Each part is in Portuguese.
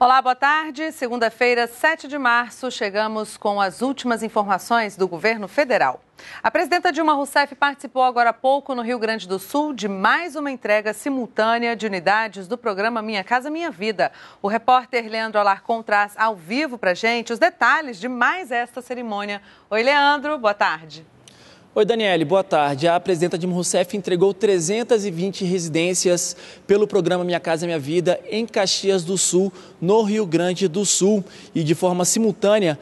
Olá, boa tarde. Segunda-feira, 7 de março, chegamos com as últimas informações do governo federal. A presidenta Dilma Rousseff participou agora há pouco no Rio Grande do Sul de mais uma entrega simultânea de unidades do programa Minha Casa Minha Vida. O repórter Leandro Alarcon traz ao vivo pra gente os detalhes de mais esta cerimônia. Oi, Leandro, boa tarde. Oi, Danielle, boa tarde. A presidenta Dilma Rousseff entregou 320 residências pelo programa Minha Casa Minha Vida em Caxias do Sul, no Rio Grande do Sul. E de forma simultânea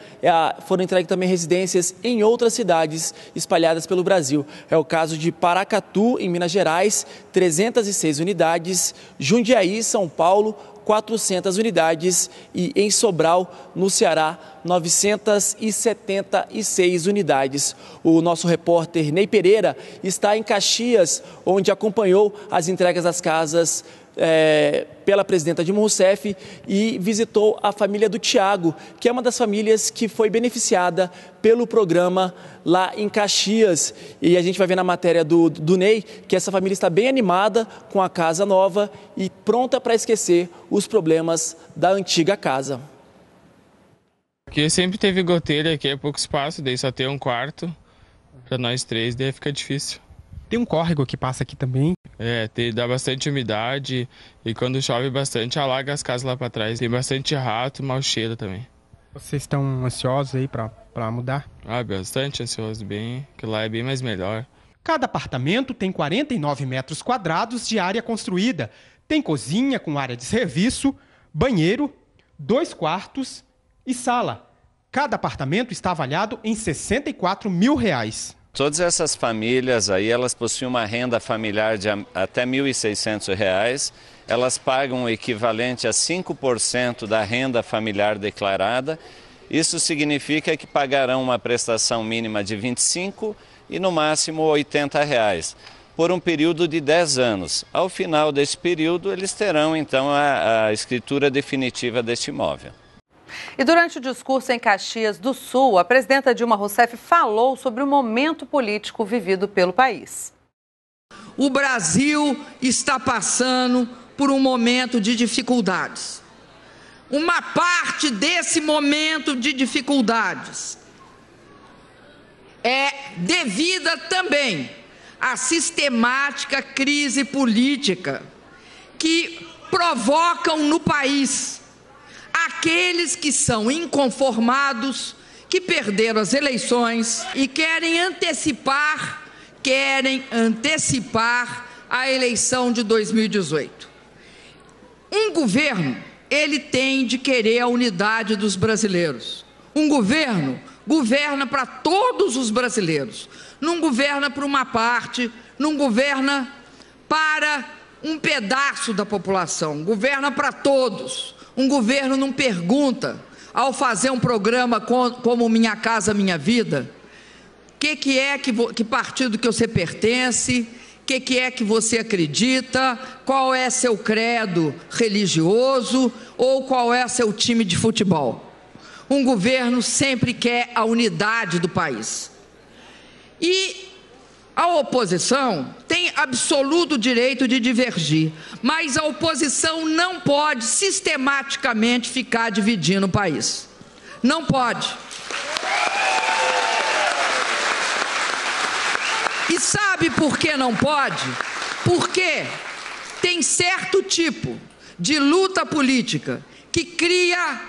foram entregues também residências em outras cidades espalhadas pelo Brasil. É o caso de Paracatu, em Minas Gerais, 306 unidades, Jundiaí, São Paulo, 400 unidades e em Sobral, no Ceará, 976 unidades. O nosso repórter Ney Pereira está em Caxias, onde acompanhou as entregas das casas pela presidenta Dilma Rousseff e visitou a família do Thiago, que é uma das famílias que foi beneficiada pelo programa lá em Caxias. E a gente vai ver na matéria do Ney que essa família está bem animada com a casa nova e pronta para esquecer os problemas da antiga casa. Porque sempre teve goteira, aqui é pouco espaço, daí só tem um quarto para nós três, daí fica difícil. Tem um córrego que passa aqui também. É, dá bastante umidade e quando chove bastante alaga as casas lá para trás. Tem bastante rato, mau cheiro também. Vocês estão ansiosos aí para mudar? Ah, bastante ansioso, bem, que lá é bem mais melhor. Cada apartamento tem 49 metros quadrados de área construída. Tem cozinha com área de serviço, banheiro, 2 quartos e sala. Cada apartamento está avaliado em R$ 64 mil. Todas essas famílias aí, elas possuem uma renda familiar de até R$ 1.600, elas pagam o equivalente a 5% da renda familiar declarada. Isso significa que pagarão uma prestação mínima de R$ 25 e no máximo R$ 80 por um período de 10 anos. Ao final desse período, eles terão então a escritura definitiva deste imóvel. E durante o discurso em Caxias do Sul, a presidenta Dilma Rousseff falou sobre o momento político vivido pelo país. O Brasil está passando por um momento de dificuldades. Uma parte desse momento de dificuldades é devida também à sistemática crise política que provocam no país aqueles que são inconformados, que perderam as eleições e querem antecipar a eleição de 2018. Um governo, ele tem de querer a unidade dos brasileiros. Um governo governa para todos os brasileiros. Não governa para uma parte, não governa para um pedaço da população, governa para todos. Um governo não pergunta, ao fazer um programa como Minha Casa Minha Vida, que partido que você pertence, que é que você acredita, qual é seu credo religioso ou qual é seu time de futebol. Um governo sempre quer a unidade do país. E a oposição tem absoluto direito de divergir, mas a oposição não pode sistematicamente ficar dividindo o país. Não pode. E sabe por que não pode? Porque tem certo tipo de luta política que cria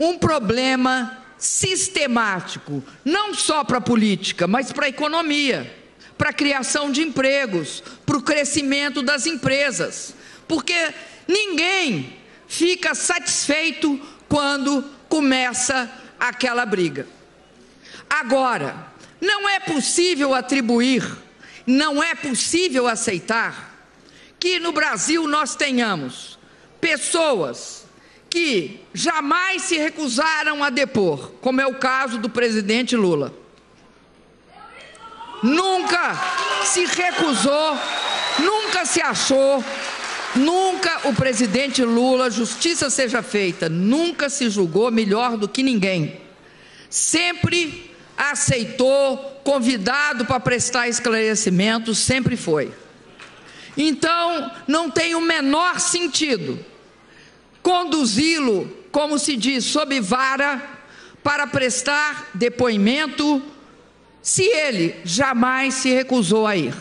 um problema sistemático, não só para a política, mas para a economia, para a criação de empregos, para o crescimento das empresas, porque ninguém fica satisfeito quando começa aquela briga. Agora, não é possível aceitar que no Brasil nós tenhamos pessoas que jamais se recusaram a depor, como é o caso do presidente Lula. Nunca se recusou, nunca se achou, nunca o presidente Lula, justiça seja feita, nunca se julgou melhor do que ninguém. Sempre aceitou, convidado para prestar esclarecimento, sempre foi. Então, não tem o menor sentido conduzi-lo, como se diz, sob vara, para prestar depoimento, se ele jamais se recusou a ir.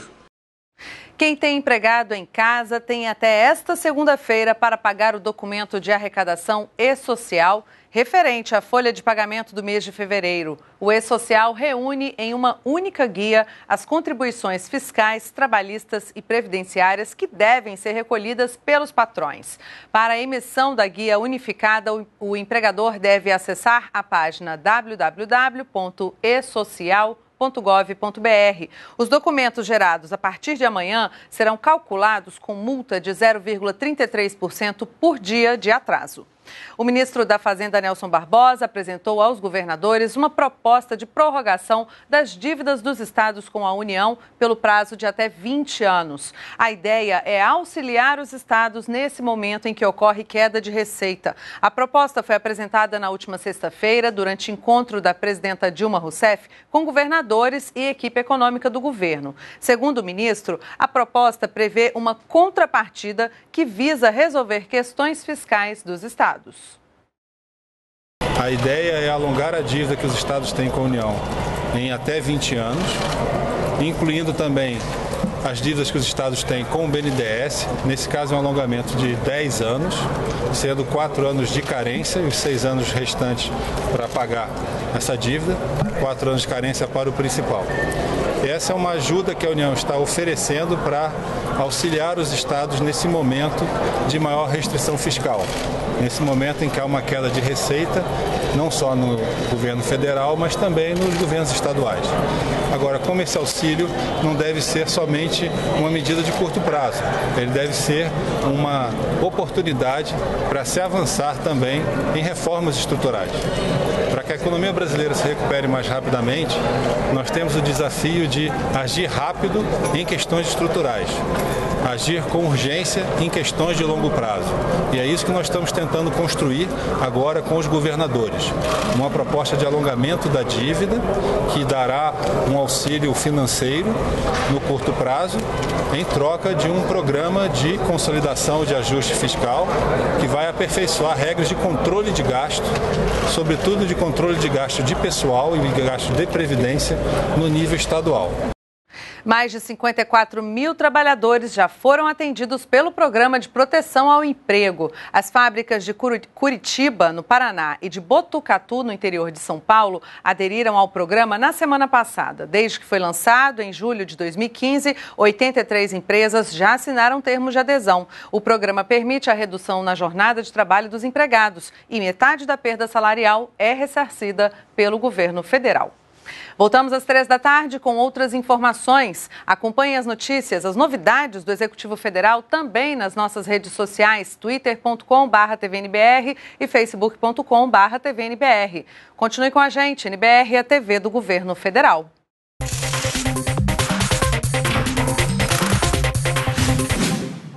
Quem tem empregado em casa tem até esta segunda-feira para pagar o documento de arrecadação eSocial referente à folha de pagamento do mês de fevereiro. O eSocial reúne em uma única guia as contribuições fiscais, trabalhistas e previdenciárias que devem ser recolhidas pelos patrões. Para a emissão da guia unificada, o empregador deve acessar a página www.esocial.gov.br. Os documentos gerados a partir de amanhã serão calculados com multa de 0,33% por dia de atraso. O ministro da Fazenda, Nelson Barbosa, apresentou aos governadores uma proposta de prorrogação das dívidas dos estados com a União pelo prazo de até 20 anos. A ideia é auxiliar os estados nesse momento em que ocorre queda de receita. A proposta foi apresentada na última sexta-feira, durante encontro da presidenta Dilma Rousseff com governadores e equipe econômica do governo. Segundo o ministro, a proposta prevê uma contrapartida que visa resolver questões fiscais dos estados. A ideia é alongar a dívida que os estados têm com a União em até 20 anos, incluindo também as dívidas que os estados têm com o BNDES, nesse caso é um alongamento de 10 anos, sendo 4 anos de carência e os 6 anos restantes para pagar essa dívida, 4 anos de carência para o principal. Essa é uma ajuda que a União está oferecendo para auxiliar os estados nesse momento de maior restrição fiscal, nesse momento em que há uma queda de receita, não só no governo federal, mas também nos governos estaduais. Agora, como esse auxílio não deve ser somente uma medida de curto prazo, ele deve ser uma oportunidade para se avançar também em reformas estruturais. Para que a economia brasileira se recupere mais rapidamente, nós temos o desafio de agir rápido em questões estruturais, agir com urgência em questões de longo prazo. E é isso que nós estamos tentando construir agora com os governadores. Uma proposta de alongamento da dívida, que dará um auxílio financeiro no curto prazo, em troca de um programa de consolidação de ajuste fiscal, que vai aperfeiçoar regras de controle de gasto, sobretudo de controle de gasto de pessoal e de gasto de previdência no nível estadual. Mais de 54 mil trabalhadores já foram atendidos pelo Programa de Proteção ao Emprego. As fábricas de Curitiba, no Paraná, e de Botucatu, no interior de São Paulo, aderiram ao programa na semana passada. Desde que foi lançado, em julho de 2015, 83 empresas já assinaram termos de adesão. O programa permite a redução na jornada de trabalho dos empregados e metade da perda salarial é ressarcida pelo governo federal. Voltamos às 3 da tarde com outras informações. Acompanhe as notícias, as novidades do Executivo Federal também nas nossas redes sociais, twitter.com/tvnbr e facebook.com/tvnbr. Continue com a gente, NBR, a TV do Governo Federal.